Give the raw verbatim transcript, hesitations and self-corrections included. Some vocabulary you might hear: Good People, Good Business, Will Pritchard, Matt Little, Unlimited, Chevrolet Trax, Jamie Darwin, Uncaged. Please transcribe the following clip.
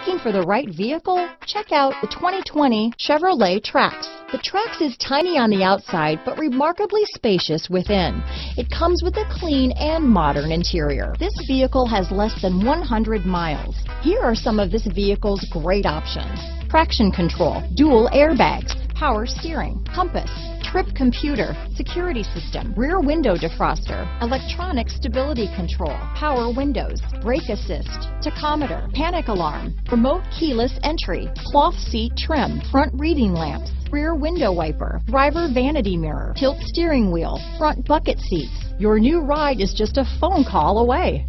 Looking for the right vehicle? Check out the twenty twenty Chevrolet Trax. The Trax is tiny on the outside, but remarkably spacious within. It comes with a clean and modern interior. This vehicle has less than one hundred miles. Here are some of this vehicle's great options: traction control, dual airbags, power steering, compass, trip computer, security system, rear window defroster, electronic stability control, power windows, brake assist, tachometer, panic alarm, remote keyless entry, cloth seat trim, front reading lamps, rear window wiper, driver vanity mirror, tilt steering wheel, front bucket seats. Your new ride is just a phone call away.